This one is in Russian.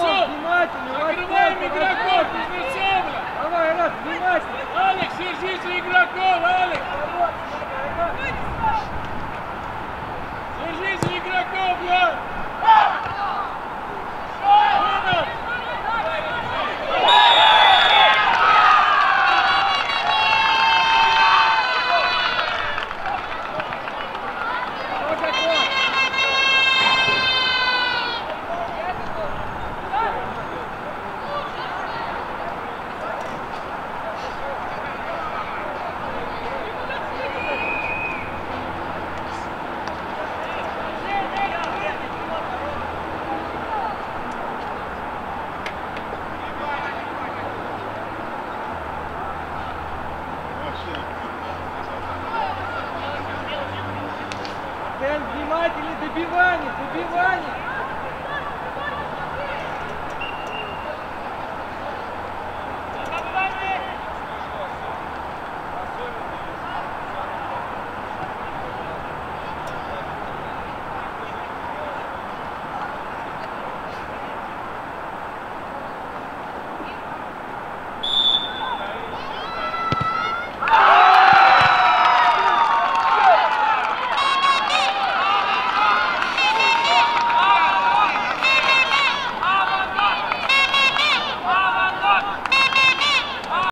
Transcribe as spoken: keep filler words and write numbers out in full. Кузнецов! Накрываем игроков, Кузнецова! Давай, Рад, внимательно! Алекс, держите игроков, Алекс! Держите игроков, Влад!